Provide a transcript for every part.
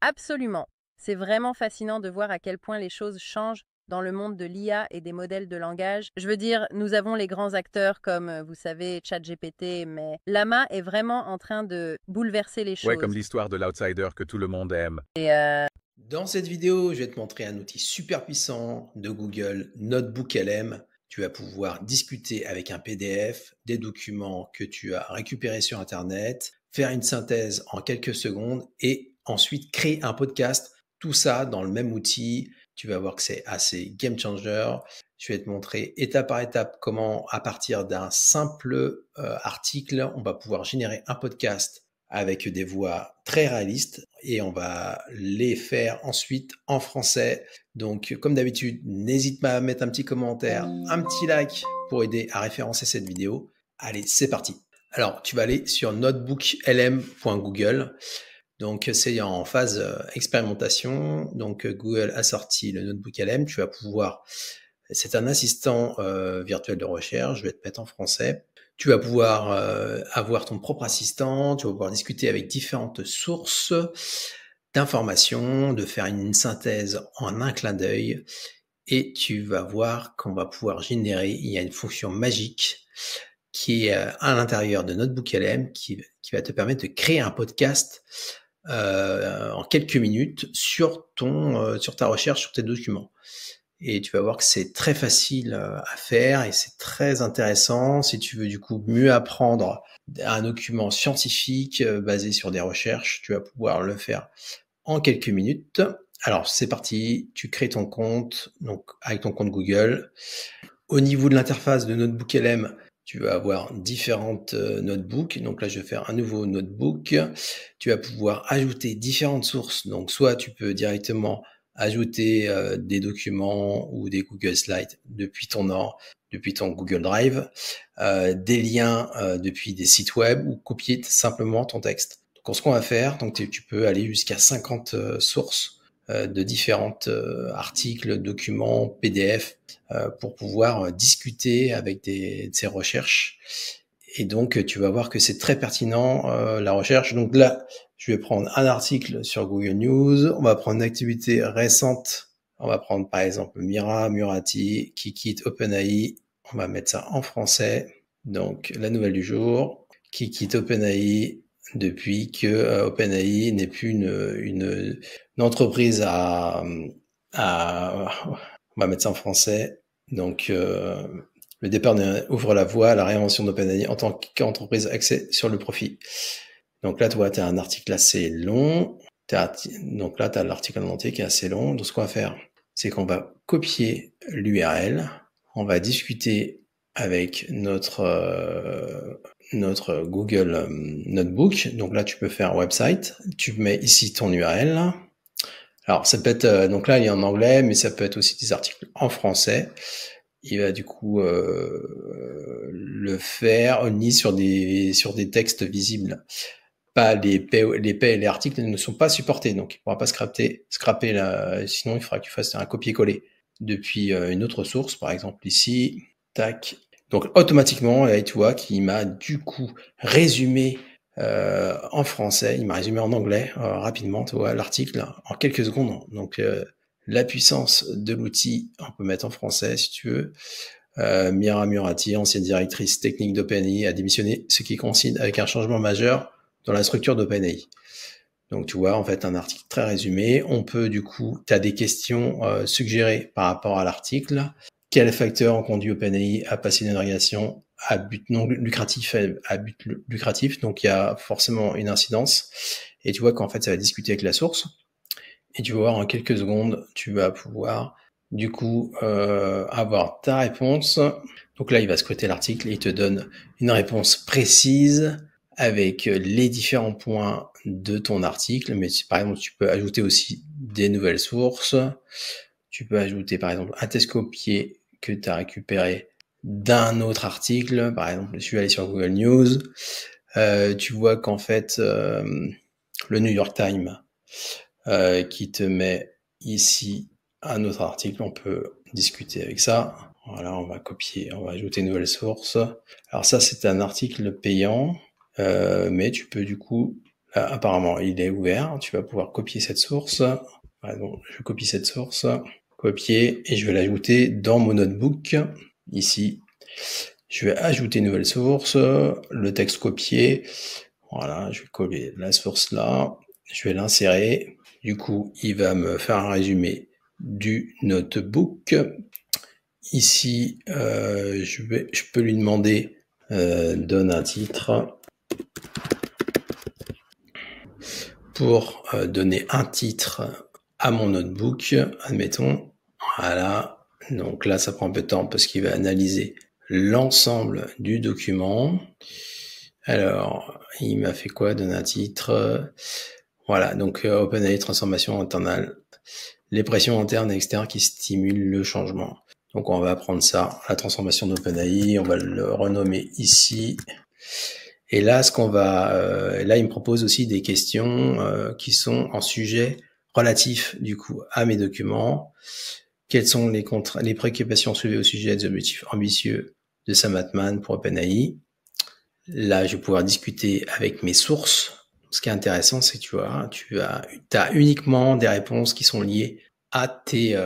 Absolument. C'est vraiment fascinant de voir à quel point les choses changent dans le monde de l'IA et des modèles de langage. Je veux dire, nous avons les grands acteurs comme, vous savez, ChatGPT, mais Llama est vraiment en train de bouleverser les choses. Ouais, comme l'histoire de l'outsider que tout le monde aime. Et Dans cette vidéo, je vais te montrer un outil super puissant de Google, Notebook LM. Tu vas pouvoir discuter avec un PDF, des documents que tu as récupérés sur Internet, faire une synthèse en quelques secondes et ensuite créer un podcast. Tout ça dans le même outil. Tu vas voir que c'est assez game changer. Je vais te montrer étape par étape comment, à partir d'un simple article, on va pouvoir générer un podcast avec des voix très réalistes et on va les faire ensuite en français. Donc, comme d'habitude, n'hésite pas à mettre un petit commentaire, un petit like pour aider à référencer cette vidéo. Allez, c'est parti. Alors, tu vas aller sur notebooklm.google. Donc, c'est en phase expérimentation. Donc, Google a sorti le Notebook LM. Tu vas pouvoir... C'est un assistant virtuel de recherche. Je vais te mettre en français. Tu vas pouvoir avoir ton propre assistant, tu vas pouvoir discuter avec différentes sources d'informations, de faire une synthèse en un clin d'œil et tu vas voir qu'on va pouvoir générer, il y a une fonction magique qui est à l'intérieur de Notebook LM qui va te permettre de créer un podcast en quelques minutes sur ta recherche, sur tes documents. Et tu vas voir que c'est très facile à faire et c'est très intéressant. Si tu veux du coup mieux apprendre un document scientifique basé sur des recherches, tu vas pouvoir le faire en quelques minutes. Alors c'est parti, tu crées ton compte donc avec ton compte Google. Au niveau de l'interface de Notebook LM, tu vas avoir différentes notebooks. Donc là, je vais faire un nouveau notebook. Tu vas pouvoir ajouter différentes sources. Donc soit tu peux directement ajouter des documents ou des Google Slides depuis ton Google Drive, des liens depuis des sites web ou copier simplement ton texte. Donc ce qu'on va faire, donc tu peux aller jusqu'à 50 sources de différentes articles, documents, PDF pour pouvoir discuter avec de ces recherches. Et donc tu vas voir que c'est très pertinent la recherche. Donc là, je vais prendre un article sur Google News, on va prendre une activité récente, on va prendre par exemple Mira Murati qui quitte OpenAI, on va mettre ça en français. Donc la nouvelle du jour, qui quitte OpenAI depuis que OpenAI n'est plus une entreprise on va mettre ça en français. Donc le départ ouvre la voie à la réinvention d'OpenAI en tant qu'entreprise axée sur le profit. Donc là, tu vois, tu as un article assez long. Donc là, tu as l'article annoncé qui est assez long. Donc ce qu'on va faire, c'est qu'on va copier l'URL. On va discuter avec notre Google Notebook. Donc là, tu peux faire website. Tu mets ici ton URL. Alors ça peut être, donc là, il est en anglais, mais ça peut être aussi des articles en français. Il va du coup le faire ni sur des textes visibles. Pas les P et les articles ne sont pas supportés, donc il ne pourra pas scraper là, sinon il faudra que tu fasses un copier-coller depuis une autre source, par exemple ici, tac. Donc automatiquement, là, tu vois qu'il m'a du coup résumé en français, il m'a résumé en anglais rapidement, tu vois, l'article en quelques secondes. Donc la puissance de l'outil, on peut mettre en français si tu veux. Mira Murati, ancienne directrice technique d'OpenAI, a démissionné, ce qui coïncide avec un changement majeur dans la structure d'OpenAI. Donc tu vois, en fait, un article très résumé. On peut du coup, tu as des questions suggérées par rapport à l'article. Quels facteurs ont conduit OpenAI à passer d'une organisation à but non lucratif à but lucratif? Donc il y a forcément une incidence. Et tu vois qu'en fait, ça va discuter avec la source. Et tu vas voir en quelques secondes, tu vas pouvoir du coup avoir ta réponse. Donc là, il va scruter l'article et il te donne une réponse précise avec les différents points de ton article. Mais par exemple, tu peux ajouter aussi des nouvelles sources. Tu peux ajouter par exemple un test copié que tu as récupéré d'un autre article. Par exemple, je suis allé sur Google News. Tu vois qu'en fait, le New York Times qui te met ici un autre article. On peut discuter avec ça. Voilà, on va copier, on va ajouter une nouvelle source. Alors ça, c'est un article payant. Mais tu peux du coup Là, apparemment, il est ouvert. Tu vas pouvoir copier cette source. Pardon, je copie cette source. Copier. Et je vais l'ajouter dans mon notebook. Ici. Je vais ajouter une nouvelle source. Le texte copié. Voilà. Je vais coller la source là. Je vais l'insérer. Du coup, il va me faire un résumé du notebook. Ici, je peux lui demander donne un titre pour donner un titre à mon notebook, admettons. Voilà, donc là, ça prend un peu de temps parce qu'il va analyser l'ensemble du document. Alors, il m'a fait quoi? Donner un titre. Voilà, donc OpenAI transformation internale, les pressions internes et externes qui stimulent le changement. Donc on va prendre ça, la transformation d'OpenAI, on va le renommer ici. Et là, ce qu'on va, là, il me propose aussi des questions qui sont en sujet relatif du coup à mes documents. Quelles sont les préoccupations soulevées au sujet des objectifs ambitieux de Sam Altman pour OpenAI? Là, je vais pouvoir discuter avec mes sources. Ce qui est intéressant, c'est que tu as uniquement des réponses qui sont liées à tes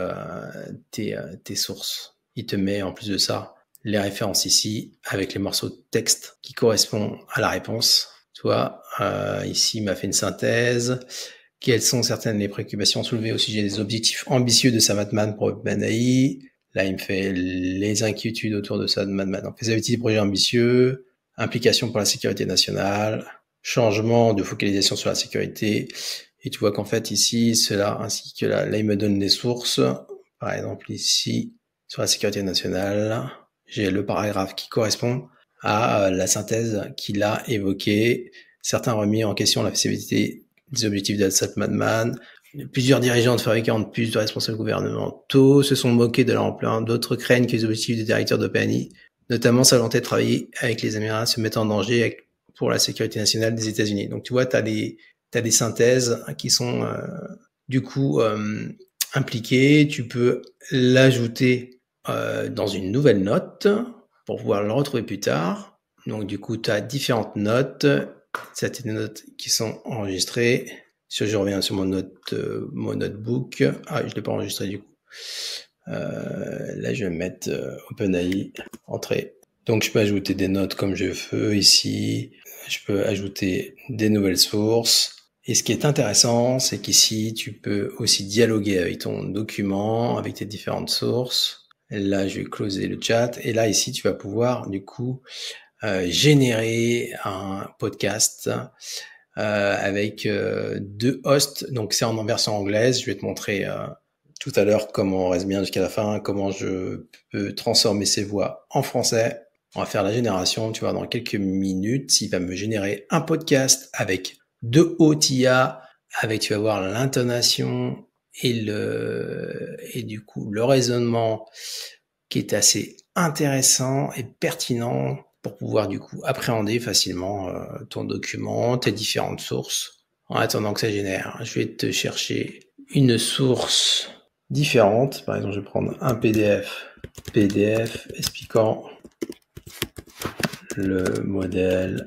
sources. Il te met en plus de ça les références ici avec les morceaux de texte qui correspondent à la réponse. Toi, ici, il m'a fait une synthèse. Quelles sont certaines des préoccupations soulevées au sujet des objectifs ambitieux de Sam Altman pour OpenAI? Là, il me fait les inquiétudes autour de Sam Altman. Donc, faisabilité des projets ambitieux, implication pour la sécurité nationale, changement de focalisation sur la sécurité. Et tu vois qu'en fait, ici, cela, ainsi que là, il me donne des sources. Par exemple, ici, sur la sécurité nationale, j'ai le paragraphe qui correspond à la synthèse qu'il a évoquée. Certains ont remis en question la faisabilité des objectifs de Sam Altman. Plusieurs dirigeants de fabricants de puces de responsables gouvernementaux se sont moqués de leur emploi. D'autres craignent que les objectifs des directeurs d'OpenAI, notamment sa volonté de travailler avec les Américains, se mettent en danger pour la sécurité nationale des États-Unis. Donc, tu vois, tu as des synthèses qui sont du coup impliquées. Tu peux l'ajouter dans une nouvelle note pour pouvoir le retrouver plus tard. Donc, du coup, tu as différentes notes. Ça, c'est des notes qui sont enregistrées. Si je reviens sur mon notebook. Ah, je ne l'ai pas enregistré du coup. Là, je vais mettre OpenAI, entrée. Donc, je peux ajouter des notes comme je veux ici. Je peux ajouter des nouvelles sources. Et ce qui est intéressant, c'est qu'ici, tu peux aussi dialoguer avec ton document, avec tes différentes sources. Là, je vais closer le chat. Et là, ici, tu vas pouvoir, du coup, générer un podcast avec deux hosts. Donc, c'est en version anglaise. Je vais te montrer tout à l'heure comment on reste bien jusqu'à la fin, comment je peux transformer ces voix en français. On va faire la génération, tu vois, dans quelques minutes, il va me générer un podcast avec deux hautes IA, avec, tu vas voir, l'intonation et du coup, le raisonnement qui est assez intéressant et pertinent pour pouvoir, du coup, appréhender facilement ton document, tes différentes sources. En attendant que ça génère, je vais te chercher une source différente. Par exemple, je vais prendre un PDF expliquant le modèle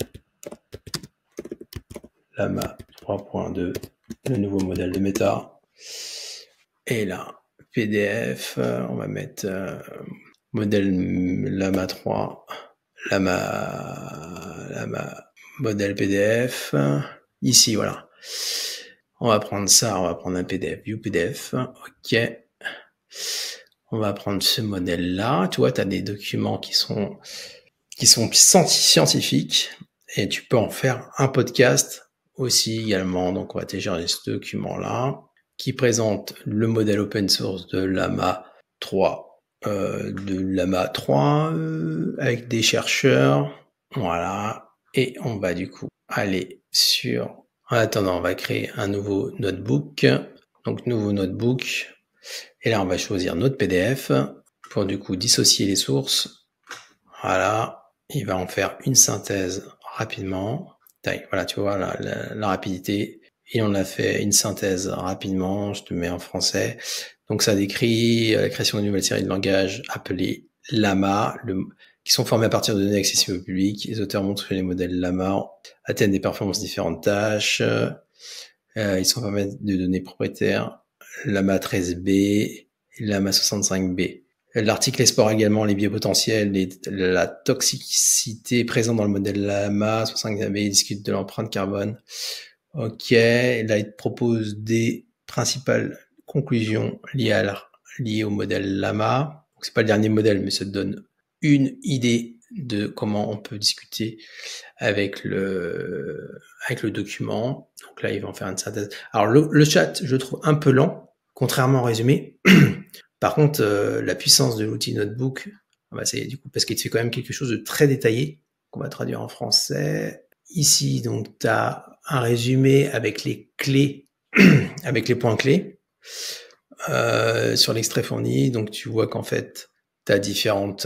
Llama 3.2, le nouveau modèle de Meta. Et là, PDF, on va mettre modèle Llama 3, Llama modèle PDF. Ici, voilà. On va prendre ça, on va prendre un PDF, view PDF. OK. On va prendre ce modèle-là. Tu vois, tu as des documents qui sont scientifiques et tu peux en faire un podcast aussi également. Donc, on va télécharger ce document-là qui présente le modèle open source de Llama 3 avec des chercheurs. Voilà. Et on va du coup aller sur... En attendant, on va créer un nouveau notebook. Donc, nouveau notebook. Et là, on va choisir notre PDF pour du coup dissocier les sources. Voilà. Il va en faire une synthèse rapidement. Voilà, tu vois la rapidité. Et on a fait une synthèse rapidement. Je te mets en français. Donc, ça décrit la création d'une nouvelle série de langages appelée Llama, qui sont formés à partir de données accessibles au public. Les auteurs montrent que les modèles Llama atteignent des performances différentes tâches. Ils sont formés de données propriétaires Llama 13B, Llama 65B. L'article explore également les biais potentiels et la toxicité présente dans le modèle Llama 65B. Il discute de l'empreinte carbone. Ok, là il propose des principales conclusions liées au modèle Llama. C'est pas le dernier modèle, mais ça donne une idée de comment on peut discuter avec le document. Donc là, il va en faire une synthèse. Alors le chat, je le trouve un peu lent, contrairement au résumé. Par contre, la puissance de l'outil notebook, bah c'est du coup parce qu'il te fait quand même quelque chose de très détaillé qu'on va traduire en français. Ici, donc, tu as un résumé avec les clés, avec les points clés sur l'extrait fourni. Donc tu vois qu'en fait, t'as différentes,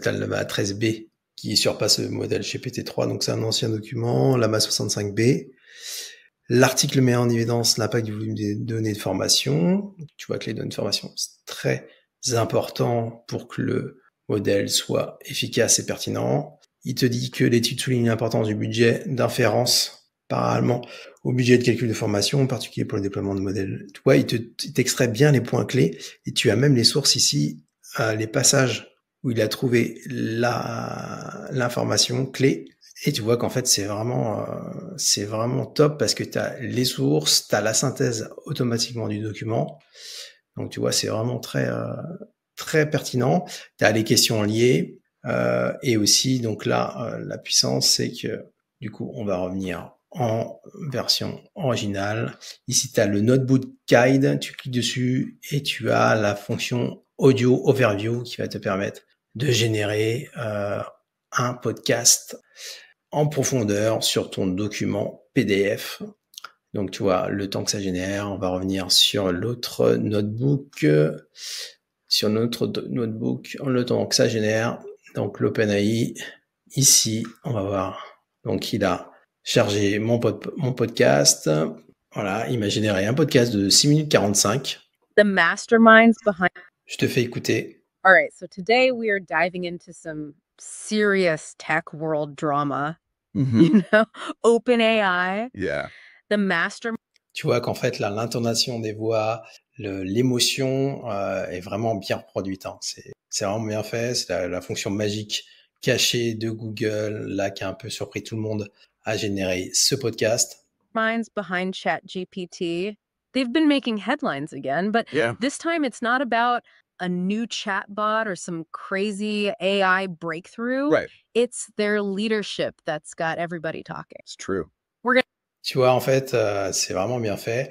t'as le Llama 13B qui surpasse le modèle GPT-3, donc c'est un ancien document, Llama 65B. L'article met en évidence l'impact du volume des données de formation. Tu vois que les données de formation, c'est très important pour que le modèle soit efficace et pertinent. Il te dit que l'étude souligne l'importance du budget d'inférence parallèlement au budget de calcul de formation, en particulier pour le déploiement de modèles. Tu vois, il t'extrait bien les points clés et tu as même les sources ici, les passages où il a trouvé l'information clé, et tu vois qu'en fait c'est vraiment top parce que tu as les sources, tu as la synthèse automatiquement du document, donc tu vois c'est vraiment très très pertinent. Tu as les questions liées et aussi donc là la puissance, c'est que du coup on va revenir en version originale. Ici tu as le notebook guide, tu cliques dessus et tu as la fonction audio overview qui va te permettre de générer un podcast en profondeur sur ton document PDF. Donc tu vois le temps que ça génère. On va revenir sur l'autre notebook, sur notre notebook, le temps que ça génère. Donc l'OpenAI, ici on va voir, donc il a chargé mon podcast. Voilà, il m'a généré un podcast de 6 minutes 45. The masterminds behind. Je te fais écouter. All right, so today we are diving into some serious tech world drama. You know, OpenAI. Yeah. The mastermind. Tu vois qu'en fait là l'intonation des voix, l'émotion est vraiment bien reproduite, hein. C'est vraiment bien fait, c'est la fonction magique cachée de Google là qui a un peu surpris tout le monde à générer ce podcast. Minds behind ChatGPT. They've been making headlines again, but yeah. This time it's not about a new chatbot or some crazy AI breakthrough. Right. It's their leadership that's got everybody talking. It's true. Tu vois, en fait, c'est vraiment bien fait.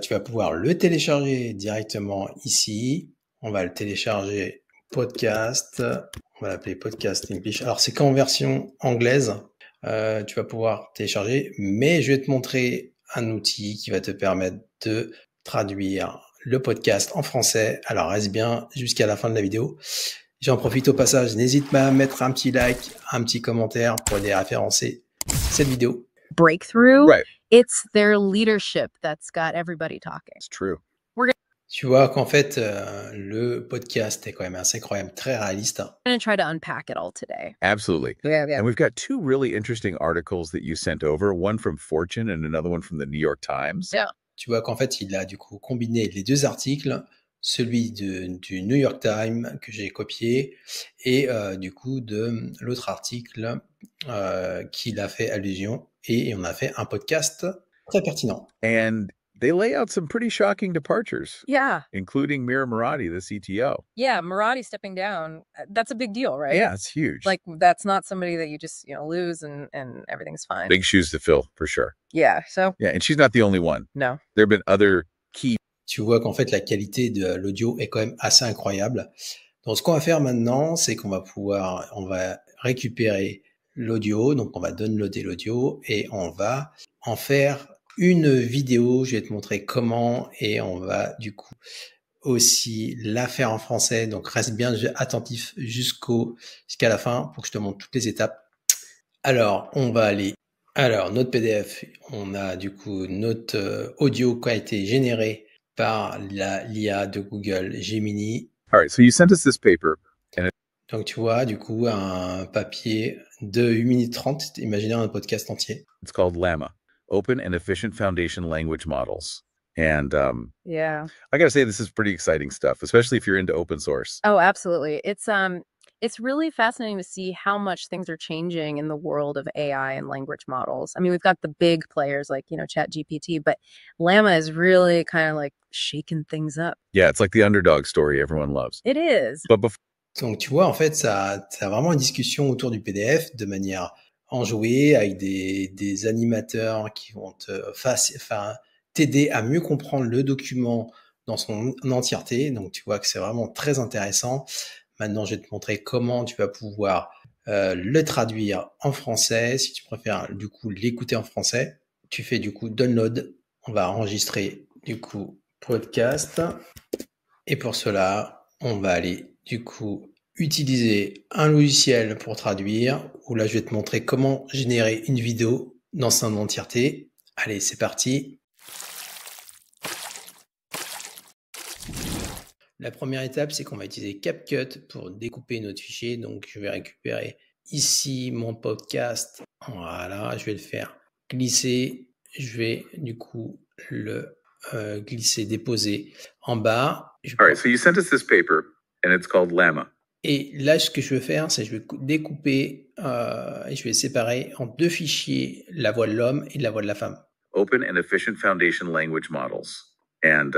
Tu vas pouvoir le télécharger directement ici. On va le télécharger podcast. On va l'appeler podcast English. Alors, c'est qu'en version anglaise. Tu vas pouvoir télécharger, mais je vais te montrer un outil qui va te permettre de traduire le podcast en français. Alors reste bien jusqu'à la fin de la vidéo. J'en profite au passage, n'hésite pas à mettre un petit like, un petit commentaire pour aider à référencer cette vidéo. Breakthrough, right. It's their leadership that's got everybody talking. It's true. Tu vois qu'en fait, le podcast est quand même assez incroyable, très réaliste. I'm going to try to unpack it all today. Absolutely. Yeah, yeah. And we've got two really interesting articles that you sent over, one from Fortune and another one from the New York Times. Yeah. Tu vois qu'en fait, il a du coup combiné les deux articles, celui du New York Times que j'ai copié et du coup de l'autre article qu'il a fait allusion, et on a fait un podcast très pertinent. And they lay out some pretty shocking departures. Yeah. Including Mira Murati, the CTO. Yeah, Murati stepping down. That's a big deal, right? Yeah, it's huge. Like, that's not somebody that you just, you know, lose and everything's fine. Big shoes to fill, for sure. Yeah, so. Yeah, and she's not the only one. No. There have been other key. Tu vois qu'en fait, la qualité de l'audio est quand même assez incroyable. Donc, ce qu'on va faire maintenant, c'est qu'on va pouvoir, on va récupérer l'audio. Donc, on va downloader l'audio et on va en faire une vidéo, je vais te montrer comment, et on va du coup aussi la faire en français. Donc reste bien attentif jusqu'à la fin pour que je te montre toutes les étapes. Alors on va aller, alors notre PDF, on a du coup notre audio qui a été généré par l'IA de Google Gemini. All right, so you sent us this paper. Donc, tu vois, du coup, un papier de 8 minutes 30, imaginez un podcast entier. It's called Llama, Open and Efficient Foundation Language Models. And yeah, I got to say, this is pretty exciting stuff, especially if you're into open source. Oh, absolutely. It's really fascinating to see how much things are changing in the world of AI and language models. I mean, we've got the big players like, you know, ChatGPT, but Llama is really kind of like shaking things up. Yeah, it's like the underdog story everyone loves. It is. But before... Donc, tu vois, en fait, ça a vraiment une discussion autour du PDF de manière enjouée avec des animateurs qui vont t'aider à mieux comprendre le document dans son entièreté. Donc, tu vois que c'est vraiment très intéressant. Maintenant, je vais te montrer comment tu vas pouvoir le traduire en français. Si tu préfères, du coup, l'écouter en français, tu fais, du coup, download. On va enregistrer, du coup, podcast. Et pour cela, on va aller... Du coup, utiliser un logiciel pour traduire, où là, je vais te montrer comment générer une vidéo dans son entièreté. Allez, c'est parti. La première étape, c'est qu'on va utiliser CapCut pour découper notre fichier. Donc, je vais récupérer ici mon podcast. Voilà, je vais le faire glisser. Je vais, du coup, le glisser, déposer en bas. All right, so you sent us this paper. And it's called Llama. Et là, ce que je veux faire, c'est je vais découper et je vais séparer en deux fichiers la voix de l'homme et la voix de la femme. Open and efficient foundation language models. And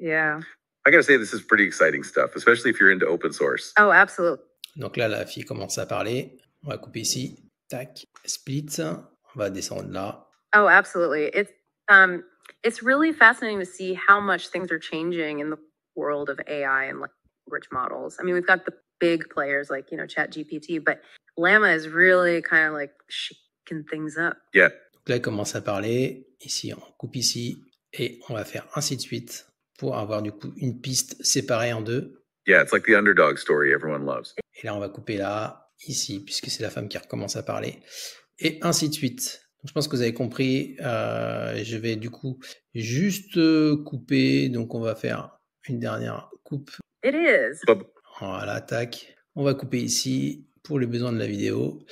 yeah, I gotta say, this is pretty exciting stuff, especially if you're into open source. Oh, absolutely. Donc là, la fille commence à parler. On va couper ici. Tac. Split. On va descendre là. Oh, absolutely. It's really fascinating to see how much things are changing in the world of AI and like. Language models. I mean, we've got the big players like, you know, ChatGPT, but Llama is really kind of like shaking things up. Yeah. Donc là, il commence à parler. Ici, on coupe ici et on va faire ainsi de suite pour avoir du coup une piste séparée en deux. Yeah, it's like the underdog story everyone loves. Et là, on va couper là, ici, puisque c'est la femme qui recommence à parler et ainsi de suite. Donc, je pense que vous avez compris. Je vais du coup juste couper. Donc, on va faire une dernière coupe. It is. Voilà, tac. On va couper ici pour les besoins de la vidéo,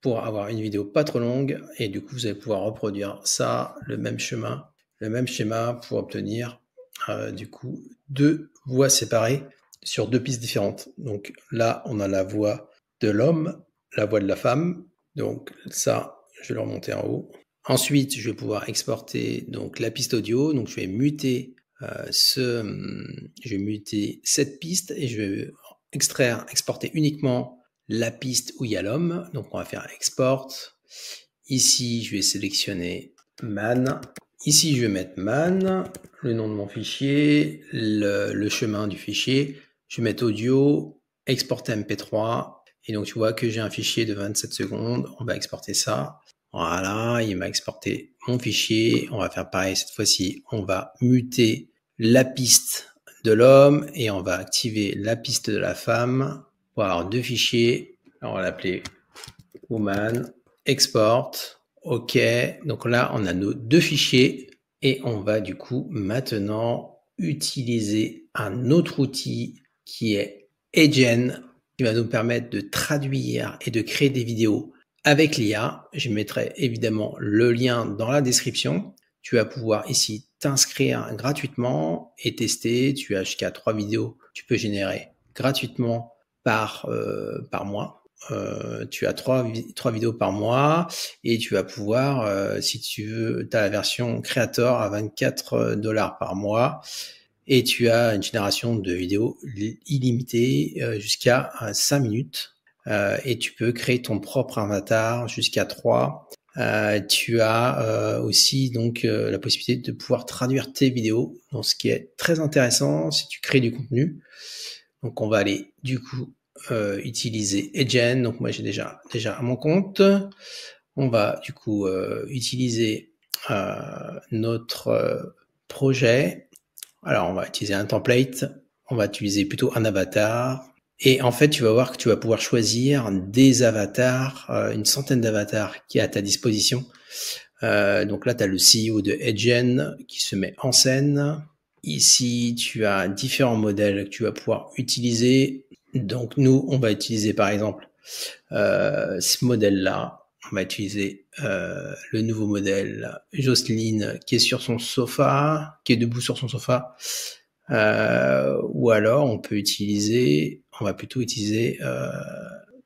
pour avoir une vidéo pas trop longue. Et du coup, vous allez pouvoir reproduire ça, le même schéma pour obtenir du coup deux voix séparées sur deux pistes différentes. Donc là, on a la voix de l'homme, la voix de la femme. Donc ça, je vais le remonter en haut. Ensuite, je vais pouvoir exporter donc la piste audio. Donc je vais muter. Je vais muter cette piste et je vais exporter uniquement la piste où il y a l'homme. Donc, on va faire export. Ici, je vais sélectionner man. Ici, je vais mettre man, le nom de mon fichier, le chemin du fichier. Je vais mettre audio, exporter MP3. Et donc, tu vois que j'ai un fichier de 27 secondes. On va exporter ça. Voilà, il m'a exporté mon fichier. On va faire pareil cette fois-ci. On va muter la piste de l'homme et on va activer la piste de la femme pour avoir deux fichiers. Alors, on va l'appeler woman, export, ok. Donc là, on a nos deux fichiers et on va du coup maintenant utiliser un autre outil qui est HeyGen qui va nous permettre de traduire et de créer des vidéos avec l'IA. Je mettrai évidemment le lien dans la description. Tu vas pouvoir ici t'inscrire gratuitement et tester. Tu as jusqu'à 3 vidéos. Tu peux générer gratuitement par mois. Tu as 3 vidéos par mois et tu vas pouvoir, si tu veux, tu as la version Creator à $24 par mois et tu as une génération de vidéos illimitée jusqu'à 5 minutes et tu peux créer ton propre avatar jusqu'à 3. Tu as aussi donc la possibilité de pouvoir traduire tes vidéos, donc ce qui est très intéressant si tu crées du contenu. Donc on va aller du coup utiliser HeyGen. Donc moi j'ai déjà à mon compte. On va du coup utiliser notre projet. Alors on va utiliser un template. On va utiliser plutôt un avatar. Et en fait, tu vas voir que tu vas pouvoir choisir des avatars, une centaine d'avatars qui est à ta disposition. Donc là, tu as le CEO de HeyGen qui se met en scène. Ici, tu as différents modèles que tu vas pouvoir utiliser. Donc nous, on va utiliser par exemple ce modèle-là. On va utiliser le nouveau modèle Jocelyne qui est sur son sofa, qui est debout sur son sofa. Ou alors on peut utiliser, on va plutôt utiliser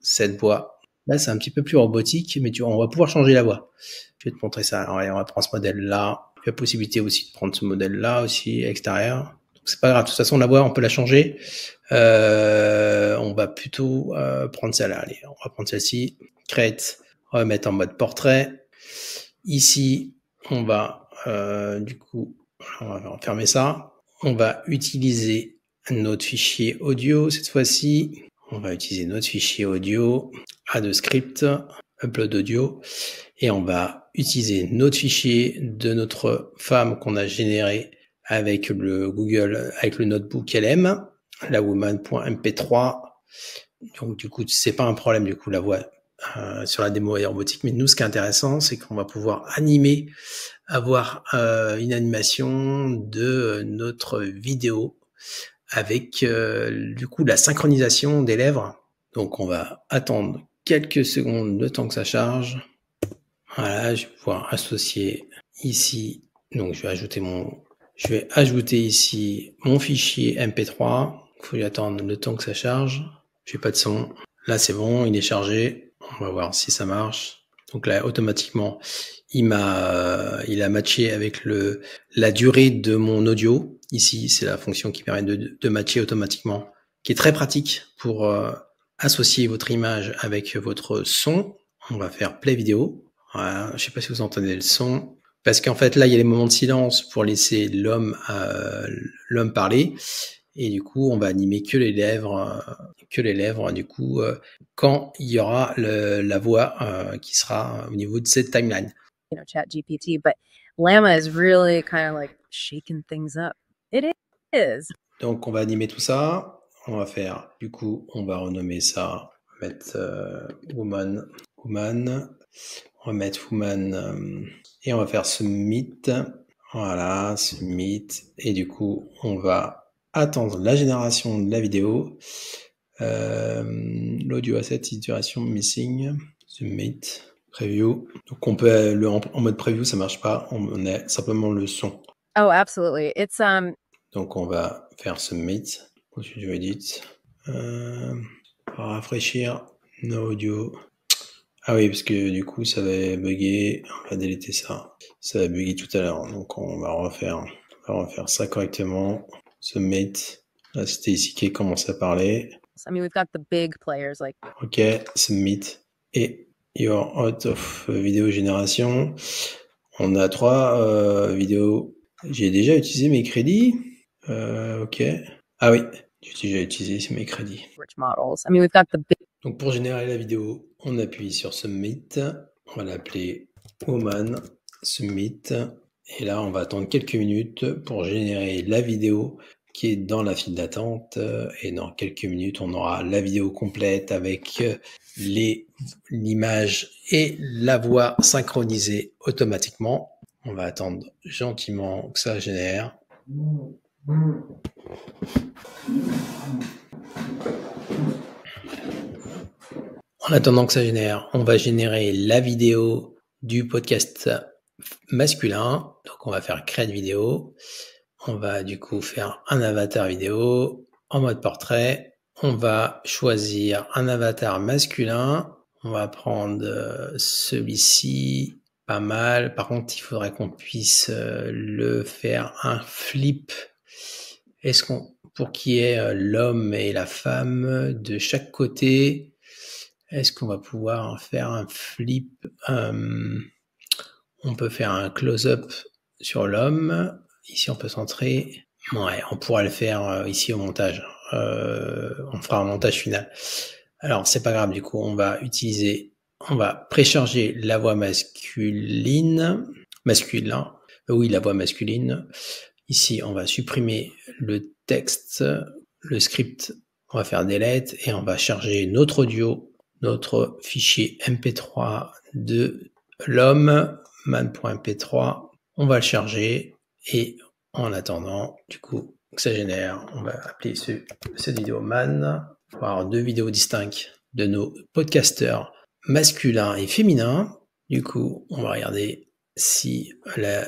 cette voix. Là, c'est un petit peu plus robotique, mais on va pouvoir changer la voix. Je vais te montrer ça. Alors, on va prendre ce modèle-là. La possibilité aussi de prendre ce modèle-là aussi extérieur. Donc c'est pas grave. De toute façon, la voix, on peut la changer. On va plutôt prendre celle-là. Allez, on va prendre celle-ci. Create. Remettre en mode portrait. Ici, on va du coup, on va fermer ça. On va utiliser notre fichier audio cette fois-ci. On va utiliser notre fichier audio, add script, upload audio, et on va utiliser notre fichier de notre femme qu'on a généré avec le Google, avec le notebook LM, la woman.mp3. Donc du coup, c'est pas un problème du coup la voix sur la démo et robotique, mais nous ce qui est intéressant, c'est qu'on va pouvoir animer, avoir une animation de notre vidéo avec du coup la synchronisation des lèvres. Donc on va attendre quelques secondes le temps que ça charge. Voilà, je vais pouvoir associer ici. Donc je vais ajouter ici mon fichier MP3. Il faut attendre le temps que ça charge. J'ai pas de son. Là c'est bon, il est chargé. On va voir si ça marche. Donc là automatiquement il a matché avec la durée de mon audio. Ici, c'est la fonction qui permet de matcher automatiquement, qui est très pratique pour associer votre image avec votre son. On va faire play vidéo. Voilà. Je ne sais pas si vous entendez le son. Parce qu'en fait, là, il y a les moments de silence pour laisser l'homme parler. Et du coup, on va animer que les lèvres. Du coup, quand il y aura la voix qui sera au niveau de cette timeline. You know, ChatGPT, but Llama is really kind of like shaking things up. It is. Donc on va animer tout ça, on va faire, du coup on va renommer ça, on va mettre woman, on va mettre woman, et on va faire submit, voilà, submit, et du coup on va attendre la génération de la vidéo, l'audio asset iteration missing, submit, preview, donc on peut, en mode preview ça marche pas, on a simplement le son. Oh, absolutely. It's Donc on va faire submit au studio edit, rafraîchir no audio. Ah oui, parce que du coup ça va bugger, on va déléter ça. Ça va bugger tout à l'heure, donc on va refaire ça correctement. Submit. Là c'était ici qui commence à parler. I mean, we've got the big players like. Ok, submit et you're out of vidéo génération. On a 3 vidéos. J'ai déjà utilisé mes crédits. Ok. Ah oui, j'ai déjà utilisé mes crédits. Donc pour générer la vidéo, on appuie sur Submit. On va l'appeler Woman Submit. Et là, on va attendre quelques minutes pour générer la vidéo qui est dans la file d'attente. Et dans quelques minutes, on aura la vidéo complète avec l'image et la voix synchronisées automatiquement. On va attendre gentiment que ça génère. En attendant que ça génère, on va générer la vidéo du podcast masculin. Donc on va faire Create vidéo. On va du coup faire un avatar vidéo en mode portrait. On va choisir un avatar masculin. On va prendre celui-ci. Pas mal. Par contre, il faudrait qu'on puisse le faire un flip. Est-ce qu'on, pour qu'il y ait l'homme et la femme de chaque côté, est-ce qu'on va pouvoir faire un flip? On peut faire un close-up sur l'homme. Ici, on peut centrer. Ouais, on pourra le faire ici au montage. On fera un montage final. Alors, c'est pas grave. Du coup, on va utiliser. On va précharger la voix masculine. Oui, la voix masculine. Ici, on va supprimer le texte, le script. On va faire delete et on va charger notre audio, notre fichier MP3 de l'homme, man.mp3. On va le charger et en attendant, du coup, que ça génère, on va appeler cette vidéo man. on va avoir deux vidéos distinctes de nos podcasteurs masculins et féminins. Du coup, on va regarder si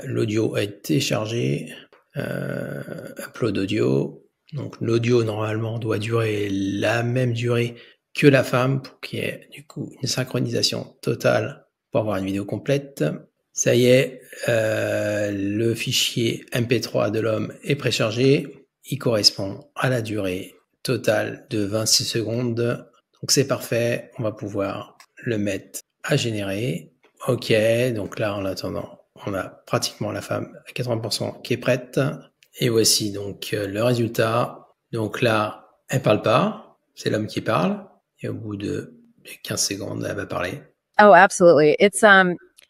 l'audio a été chargé. Upload audio. Donc l'audio, normalement, doit durer la même durée que la femme pour qu'il y ait du coup une synchronisation totale pour avoir une vidéo complète. Ça y est, le fichier MP3 de l'homme est préchargé. Il correspond à la durée totale de 26 secondes. Donc c'est parfait, on va pouvoir le mettre à générer. Ok, donc là en attendant, on a pratiquement la femme à 80% qui est prête. Et voici donc le résultat. Donc là, elle parle pas, c'est l'homme qui parle. Et au bout de 15 secondes, elle va parler. Oh, absolutely.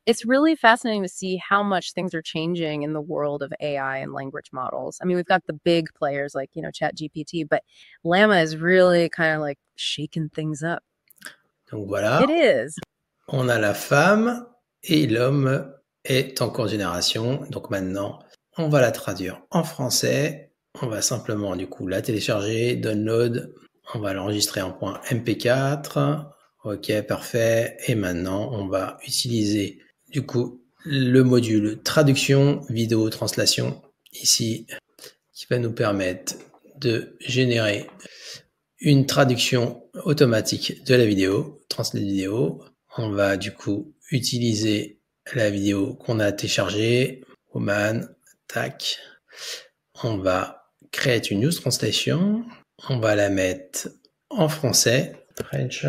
It's really fascinating to see how much things are changing in the world of AI and language models. I mean, we've got the big players like, you know, ChatGPT, but Llama is really kind of like shaking things up. Donc voilà. It is. On a la femme et l'homme est en cours de génération. Donc maintenant, on va la traduire en français. On va simplement du coup la télécharger, download. On va l'enregistrer en point MP4. Ok, parfait. Et maintenant, on va utiliser du coup le module traduction, vidéo translation ici, qui va nous permettre de générer une traduction automatique de la vidéo, translate vidéo. On va du coup utiliser la vidéo qu'on a téléchargée, woman, tac. On va créer une news translation. On va la mettre en français, French.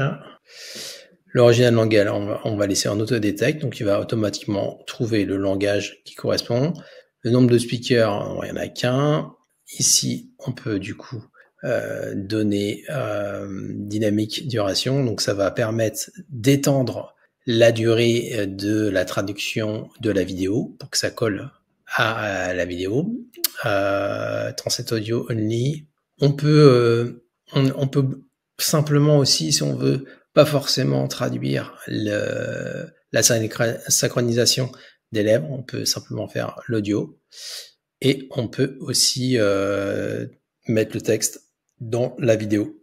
L'original langage, on va laisser en autodétect, donc il va automatiquement trouver le langage qui correspond. Le nombre de speakers, il n'y en a qu'un. Ici, on peut du coup donner dynamique duration, donc ça va permettre d'étendre la durée de la traduction de la vidéo pour que ça colle à la vidéo. Translate audio only. On peut simplement aussi, si on veut, pas forcément traduire la synchronisation des lèvres, on peut simplement faire l'audio et on peut aussi mettre le texte dans la vidéo.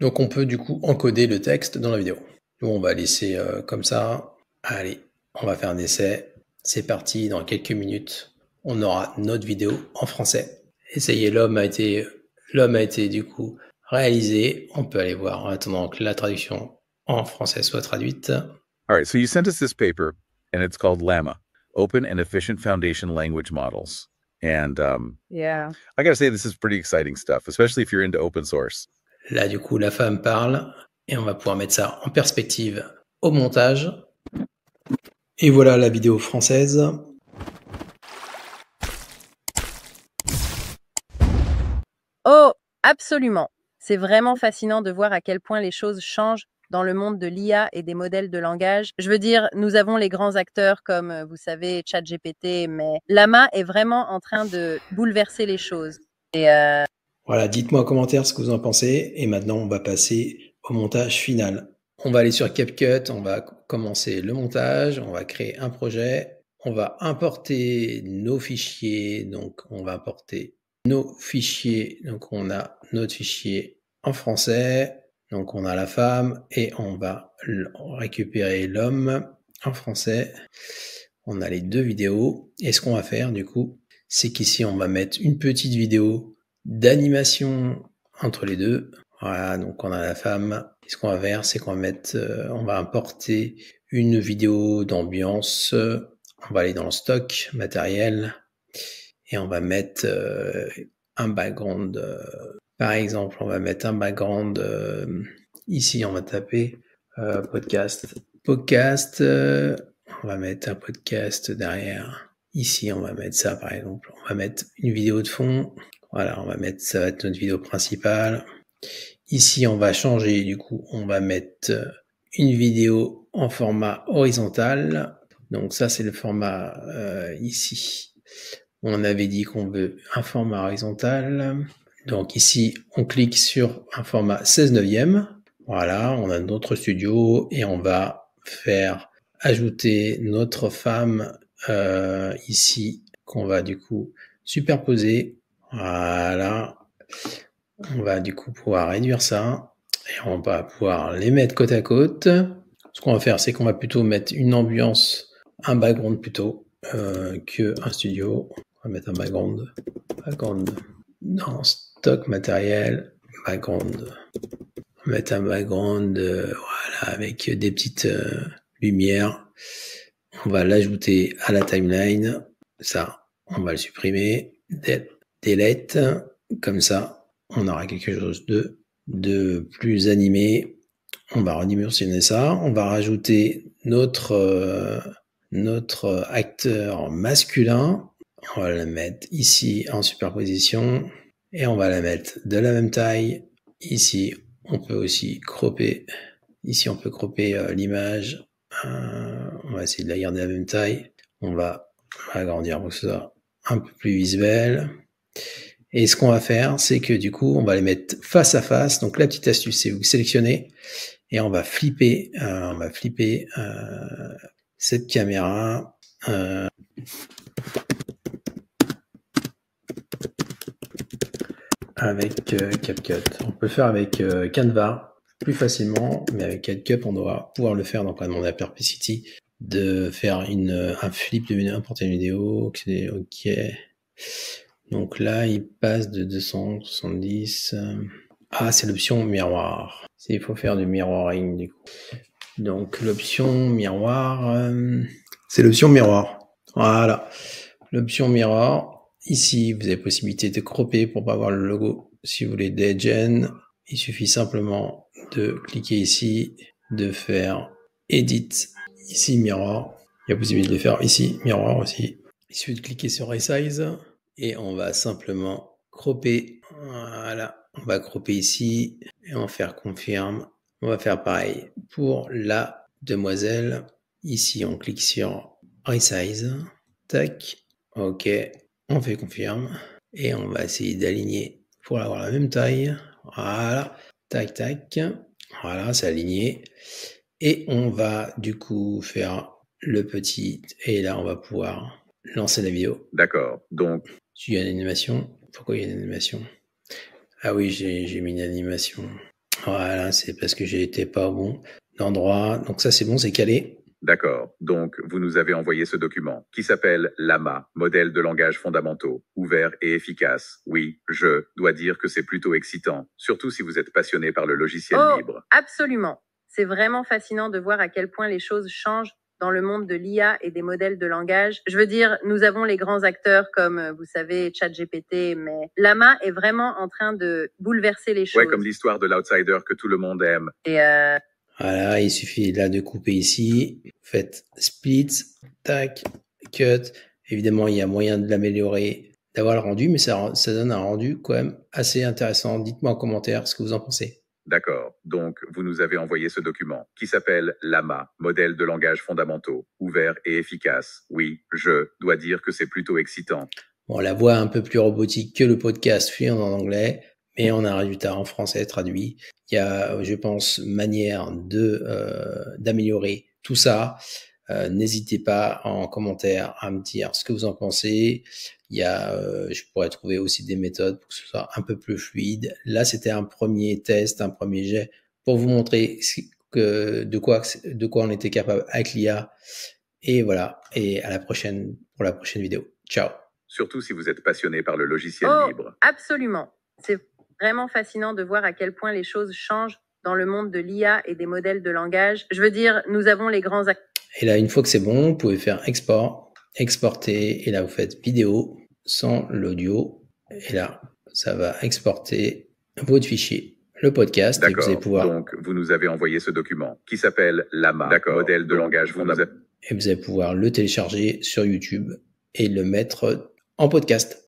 Donc on peut du coup encoder le texte dans la vidéo. Nous on va laisser comme ça. Allez, on va faire un essai. C'est parti, dans quelques minutes, on aura notre vidéo en français. Essayez, l'homme a été du coup réalisé. On peut aller voir en attendant que la traduction en français soit traduite. All right, so you sent us this paper, and it's called Llama, Open and Efficient Foundation Language Models. And yeah, I gotta say, this is pretty exciting stuff, especially if you're into open source. Là, du coup, la femme parle, et on va pouvoir mettre ça en perspective au montage. Et voilà la vidéo française. Oh, absolument. C'est vraiment fascinant de voir à quel point les choses changent dans le monde de l'IA et des modèles de langage. Je veux dire, nous avons les grands acteurs comme, vous savez, ChatGPT, mais Llama est vraiment en train de bouleverser les choses. Et voilà, dites-moi en commentaire ce que vous en pensez. Et maintenant, on va passer au montage final. On va aller sur CapCut, on va commencer le montage, on va créer un projet, on va importer nos fichiers, donc on va importer nos fichiers, donc on a notre fichier en français, donc on a la femme et on va récupérer l'homme en français. On a les deux vidéos et ce qu'on va faire du coup, c'est qu'ici on va mettre une petite vidéo d'animation entre les deux. Voilà, donc on a la femme. Et ce qu'on va faire, c'est qu'on va mettre, on va importer une vidéo d'ambiance. On va aller dans le stock matériel. Et on va mettre un background, par exemple, on va mettre un background, ici on va taper podcast, on va mettre un podcast derrière, ici on va mettre ça par exemple, on va mettre une vidéo de fond, voilà, on va mettre, ça va être notre vidéo principale, ici on va changer, du coup on va mettre une vidéo en format horizontal, donc ça c'est le format ici. On avait dit qu'on veut un format horizontal. Donc ici, on clique sur un format 16/9. Voilà, on a notre studio et on va faire ajouter notre femme ici, qu'on va du coup superposer. Voilà. On va du coup pouvoir réduire ça. et on va pouvoir les mettre côte à côte. Ce qu'on va faire, c'est qu'on va plutôt mettre une ambiance, un background plutôt qu'un studio. On va mettre un background dans stock matériel, background. On va mettre un background voilà, avec des petites lumières. On va l'ajouter à la timeline. Ça, on va le supprimer. Delete. Comme ça, on aura quelque chose de plus animé. On va redimensionner ça. On va rajouter notre acteur masculin. On va le mettre ici en superposition. Et on va la mettre de la même taille. Ici, on peut aussi cropper. Ici, on peut cropper l'image. On va essayer de la garder à la même taille. On va agrandir pour que ce soit un peu plus visuel. Et ce qu'on va faire, c'est que du coup, on va les mettre face à face. Donc la petite astuce, c'est vous sélectionnez et on va flipper, cette caméra. Avec CapCut. On peut le faire avec Canva plus facilement, mais avec CapCut, on doit pouvoir le faire. Donc, on va demander à Perplexity de faire un flip de n'importe quelle vidéo. OK. Donc là, il passe de 270. Ah, c'est l'option miroir. Il faut faire du mirroring, du coup. Donc, l'option miroir, c'est l'option miroir. Voilà. L'option miroir. Ici, vous avez possibilité de cropper pour pas voir le logo. Si vous voulez d'HeyGen, il suffit simplement de cliquer ici, de faire Edit, ici Mirror. Il y a possibilité de faire ici Mirror aussi. Il suffit de cliquer sur Resize et on va simplement cropper. Voilà, on va cropper ici et on va faire Confirme. On va faire pareil pour la demoiselle. Ici, on clique sur Resize. Tac, OK. On fait confirme et on va essayer d'aligner pour avoir la même taille. Voilà, tac, tac. Voilà, c'est aligné. Et on va du coup faire le petit. Et là, on va pouvoir lancer la vidéo. D'accord. Donc, il y a une animation. Pourquoi il y a une animation? Ah oui, j'ai mis une animation. Voilà, c'est parce que j'ai été pas au bon endroit. Donc ça, c'est bon, c'est calé. D'accord. Donc, vous nous avez envoyé ce document qui s'appelle Llama, modèle de langage fondamentaux, ouvert et efficace. Oui, je dois dire que c'est plutôt excitant, surtout si vous êtes passionné par le logiciel libre. Absolument. C'est vraiment fascinant de voir à quel point les choses changent dans le monde de l'IA et des modèles de langage. Je veux dire, nous avons les grands acteurs comme, vous savez, ChatGPT, mais Llama est vraiment en train de bouleverser les choses. Ouais, comme l'histoire de l'outsider que tout le monde aime. Et voilà, il suffit là de couper ici. Faites split, tac, cut. Évidemment, il y a moyen de l'améliorer, d'avoir le rendu, mais ça donne un rendu quand même assez intéressant. Dites-moi en commentaire ce que vous en pensez. D'accord. Donc, vous nous avez envoyé ce document qui s'appelle Llama, modèle de langage fondamentaux, ouvert et efficace. Oui, je dois dire que c'est plutôt excitant. Bon, la voix un peu plus robotique que le podcast fluent en anglais. Mais on a un résultat en français traduit. Il y a, je pense, manière d'améliorer tout ça. N'hésitez pas en commentaire à me dire ce que vous en pensez. Il y a, je pourrais trouver aussi des méthodes pour que ce soit un peu plus fluide. Là, c'était un premier test, un premier jet pour vous montrer de quoi on était capable avec l'IA. Et voilà. Et à la prochaine pour la prochaine vidéo. Ciao. Surtout si vous êtes passionné par le logiciel libre. Absolument. C'est vraiment fascinant de voir à quel point les choses changent dans le monde de l'IA et des modèles de langage. Je veux dire, nous avons les grands... Et là, une fois que c'est bon, vous pouvez faire export, exporter, et là, vous faites vidéo sans l'audio. Et là, ça va exporter votre fichier, le podcast. D'accord, et vous allez pouvoir... donc vous nous avez envoyé ce document qui s'appelle Llama, modèle de langage fondamentaux. Et vous allez pouvoir le télécharger sur YouTube et le mettre en podcast.